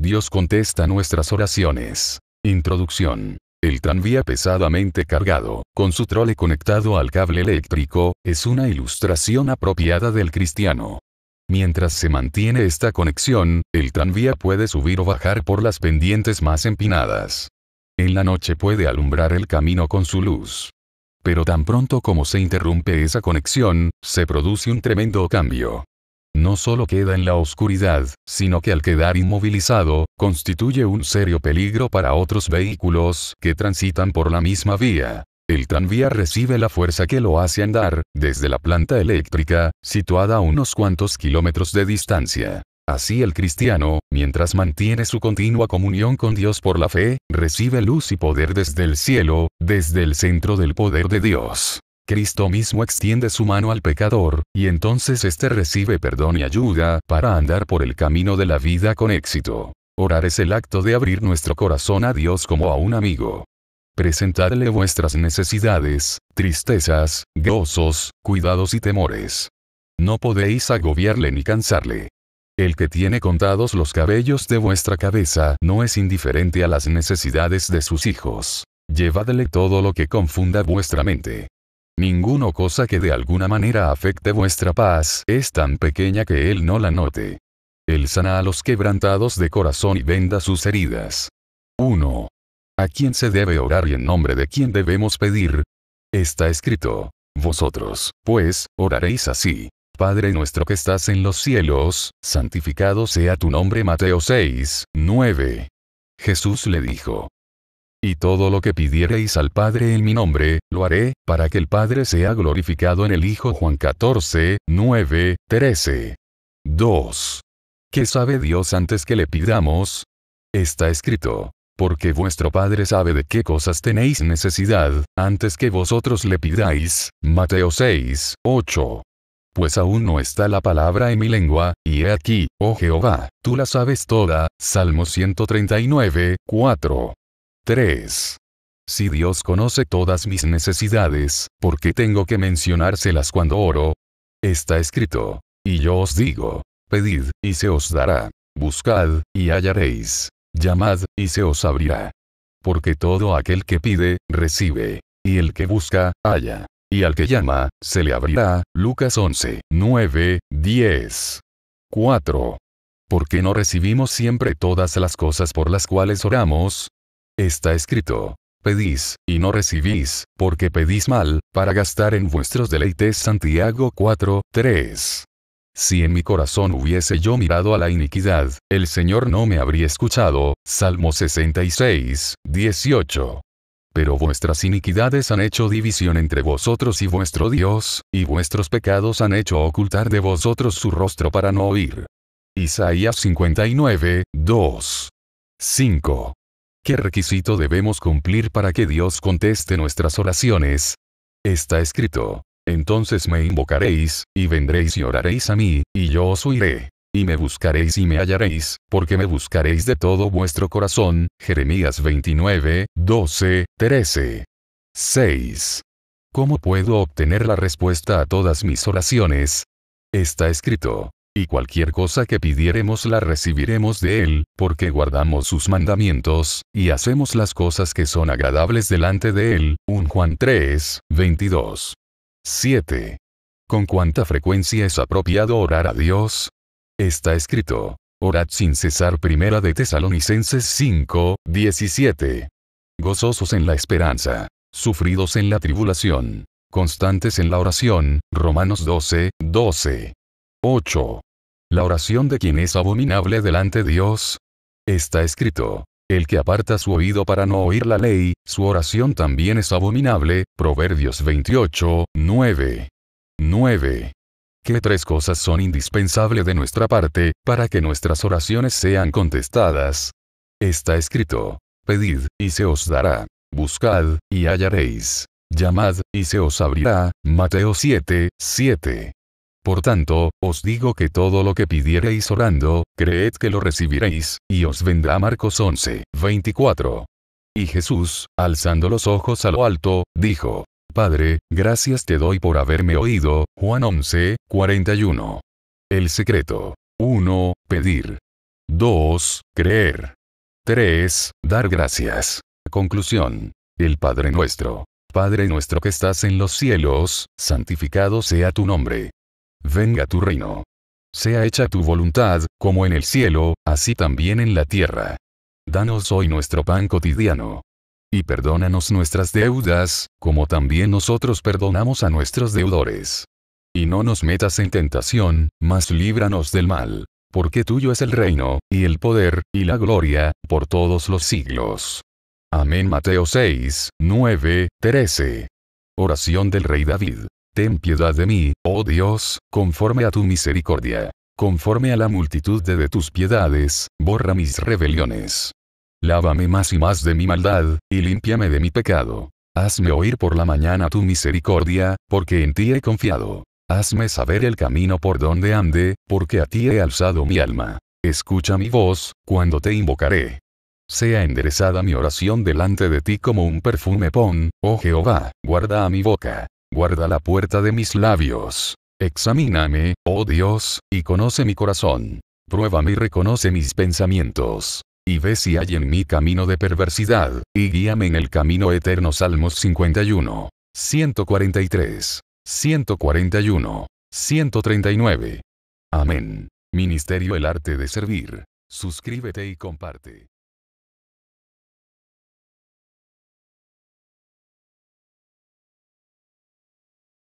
Dios contesta nuestras oraciones. Introducción. El tranvía pesadamente cargado, con su trole conectado al cable eléctrico, es una ilustración apropiada del cristiano. Mientras se mantiene esta conexión, el tranvía puede subir o bajar por las pendientes más empinadas. En la noche puede alumbrar el camino con su luz. Pero tan pronto como se interrumpe esa conexión, se produce un tremendo cambio. No solo queda en la oscuridad, sino que al quedar inmovilizado, constituye un serio peligro para otros vehículos que transitan por la misma vía. El tranvía recibe la fuerza que lo hace andar, desde la planta eléctrica, situada a unos cuantos kilómetros de distancia. Así el cristiano, mientras mantiene su continua comunión con Dios por la fe, recibe luz y poder desde el cielo, desde el centro del poder de Dios. Cristo mismo extiende su mano al pecador, y entonces éste recibe perdón y ayuda para andar por el camino de la vida con éxito. Orar es el acto de abrir nuestro corazón a Dios como a un amigo. Presentadle vuestras necesidades, tristezas, gozos, cuidados y temores. No podéis agobiarle ni cansarle. El que tiene contados los cabellos de vuestra cabeza no es indiferente a las necesidades de sus hijos. Llevadle todo lo que confunda vuestra mente. Ninguna cosa que de alguna manera afecte vuestra paz es tan pequeña que Él no la note. Él sana a los quebrantados de corazón y venda sus heridas. 1. ¿A quién se debe orar y en nombre de quién debemos pedir? Está escrito: vosotros, pues, oraréis así. Padre nuestro que estás en los cielos, santificado sea tu nombre. Mateo 6, 9. Jesús le dijo: y todo lo que pidiereis al Padre en mi nombre, lo haré, para que el Padre sea glorificado en el Hijo. Juan 14, 9, 13. 2. ¿Qué sabe Dios antes que le pidamos? Está escrito: porque vuestro Padre sabe de qué cosas tenéis necesidad, antes que vosotros le pidáis. Mateo 6, 8. Pues aún no está la palabra en mi lengua, y he aquí, oh Jehová, tú la sabes toda. Salmo 139, 4. 3. Si Dios conoce todas mis necesidades, ¿por qué tengo que mencionárselas cuando oro? Está escrito: y yo os digo, pedid, y se os dará; buscad, y hallaréis; llamad, y se os abrirá. Porque todo aquel que pide, recibe; y el que busca, halla; y al que llama, se le abrirá. Lucas 11, 9, 10. 4. ¿Por qué no recibimos siempre todas las cosas por las cuales oramos? Está escrito: pedís, y no recibís, porque pedís mal, para gastar en vuestros deleites. Santiago 4, 3. Si en mi corazón hubiese yo mirado a la iniquidad, el Señor no me habría escuchado. Salmo 66, 18. Pero vuestras iniquidades han hecho división entre vosotros y vuestro Dios, y vuestros pecados han hecho ocultar de vosotros su rostro para no oír. Isaías 59, 2. 5. ¿Qué requisito debemos cumplir para que Dios conteste nuestras oraciones? Está escrito: entonces me invocaréis, y vendréis y oraréis a mí, y yo os oiré; y me buscaréis y me hallaréis, porque me buscaréis de todo vuestro corazón. Jeremías 29, 12, 13. 6. ¿Cómo puedo obtener la respuesta a todas mis oraciones? Está escrito: y cualquier cosa que pidiéremos la recibiremos de Él, porque guardamos sus mandamientos, y hacemos las cosas que son agradables delante de Él. 1 Juan 3, 22. 7. ¿Con cuánta frecuencia es apropiado orar a Dios? Está escrito: orad sin cesar. Primera de Tesalonicenses 5, 17. Gozosos en la esperanza, sufridos en la tribulación, constantes en la oración. Romanos 12, 12. 8. ¿La oración de quien es abominable delante de Dios? Está escrito: el que aparta su oído para no oír la ley, su oración también es abominable. Proverbios 28, 9. 9. ¿Qué tres cosas son indispensables de nuestra parte para que nuestras oraciones sean contestadas? Está escrito: pedid, y se os dará; buscad, y hallaréis; llamad, y se os abrirá. Mateo 7, 7. Por tanto, os digo que todo lo que pidiereis orando, creed que lo recibiréis, y os vendrá. Marcos 11, 24. Y Jesús, alzando los ojos a lo alto, dijo: Padre, gracias te doy por haberme oído. Juan 11, 41. El secreto. 1. Pedir. 2. Creer. 3. Dar gracias. Conclusión. El Padre nuestro. Padre nuestro que estás en los cielos, santificado sea tu nombre. Venga tu reino. Sea hecha tu voluntad, como en el cielo, así también en la tierra. Danos hoy nuestro pan cotidiano. Y perdónanos nuestras deudas, como también nosotros perdonamos a nuestros deudores. Y no nos metas en tentación, mas líbranos del mal. Porque tuyo es el reino, y el poder, y la gloria, por todos los siglos. Amén. Mateo 6, 9, 13. Oración del Rey David. Ten piedad de mí, oh Dios, conforme a tu misericordia. Conforme a la multitud de tus piedades, borra mis rebeliones. Lávame más y más de mi maldad, y límpiame de mi pecado. Hazme oír por la mañana tu misericordia, porque en ti he confiado. Hazme saber el camino por donde ande, porque a ti he alzado mi alma. Escucha mi voz, cuando te invocaré. Sea enderezada mi oración delante de ti como un perfume. Pon, oh Jehová, guarda a mi boca. Guarda la puerta de mis labios. Examíname, oh Dios, y conoce mi corazón. Pruébame y reconoce mis pensamientos. Y ve si hay en mí camino de perversidad, y guíame en el camino eterno. Salmos 51, 143, 141, 139. Amén. Ministerio El Arte de Servir. Suscríbete y comparte.